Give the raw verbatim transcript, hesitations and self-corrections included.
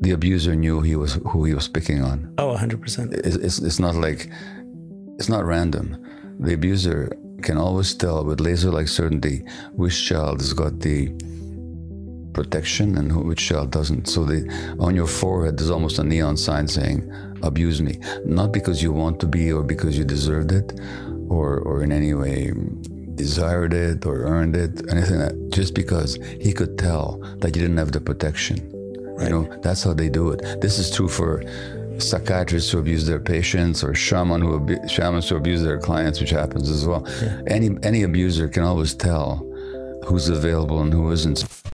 The abuser knew he was who he was picking on. Oh, one hundred percent. It's, it's, it's not like, it's not random. The abuser can always tell with laser-like certainty which child has got the protection and who, which child doesn't. So they, on your forehead, there's almost a neon sign saying, abuse me. Not because you want to be or because you deserved it or, or in any way desired it or earned it, anything like that. Just because he could tell that you didn't have the protection. Right. You know, that's how they do it. This is true for psychiatrists who abuse their patients, or shaman who abu shamans who abuse their clients, which happens as well. Yeah. Any any abuser can always tell who's available and who isn't.